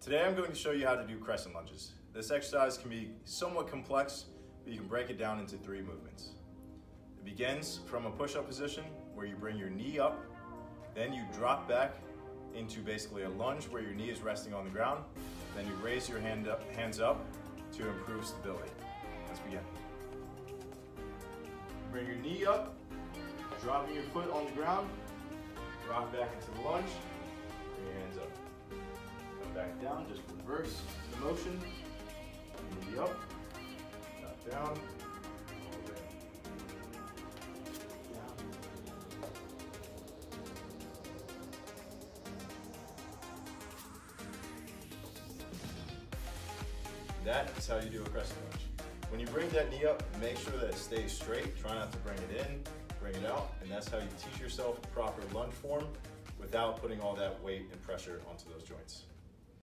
Today I'm going to show you how to do crescent lunges. This exercise can be somewhat complex, but you can break it down into three movements. It begins from a push-up position where you bring your knee up, then you drop back into basically a lunge where your knee is resting on the ground, then you raise your hands up to improve stability. Let's begin. Bring your knee up, dropping your foot on the ground, drop back into the lunge, bring your hands up. Come back down, just reverse the motion, knee up, drop down, all the way down. That is how you do a crescent lunge. When you bring that knee up, make sure that it stays straight. Try not to bring it in, bring it out, and that's how you teach yourself proper lunge form without putting all that weight and pressure onto those joints.